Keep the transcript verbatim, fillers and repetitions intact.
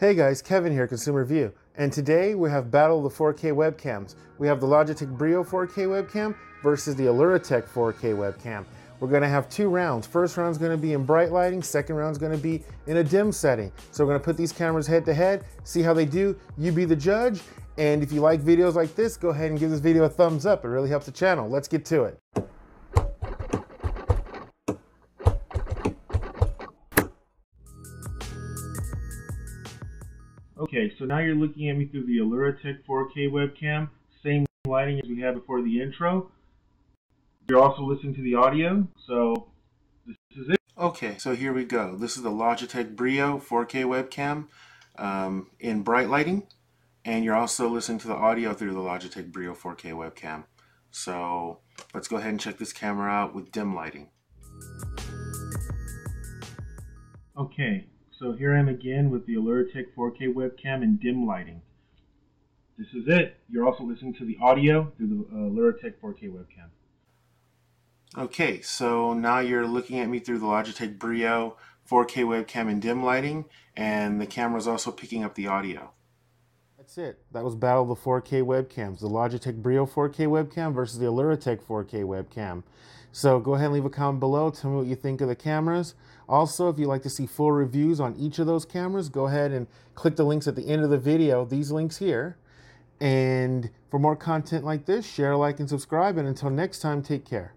Hey guys, Kevin here, Consumer View, and today we have battle of the four K webcams. We have the Logitech Brio four K webcam versus the Aluratek four K webcam. We're gonna have two rounds. First round's gonna be in bright lighting, second round's gonna be in a dim setting. So we're gonna put these cameras head to head, see how they do, you be the judge, and if you like videos like this, go ahead and give this video a thumbs up. It really helps the channel. Let's get to it. Okay, so now you're looking at me through the Aluratek four K webcam, same lighting as we had before the intro. You're also listening to the audio, so this is it. Okay, so here we go. This is the Logitech Brio four K webcam um, in bright lighting, and you're also listening to the audio through the Logitech Brio four K webcam. So let's go ahead and check this camera out with dim lighting. Okay. So here I am again with the Aluratek four K webcam and dim lighting. This is it. You're also listening to the audio through the Aluratek four K webcam. Okay, so now you're looking at me through the Logitech Brio four K webcam and dim lighting, and the camera's also picking up the audio. That's it. That was battle of the four K webcams, the Logitech Brio four K webcam versus the Aluratek four K webcam. So go ahead and leave a comment below. Tell me what you think of the cameras. Also, if you'd like to see full reviews on each of those cameras, go ahead and click the links at the end of the video, these links here. And for more content like this, share, like, and subscribe. And until next time, take care.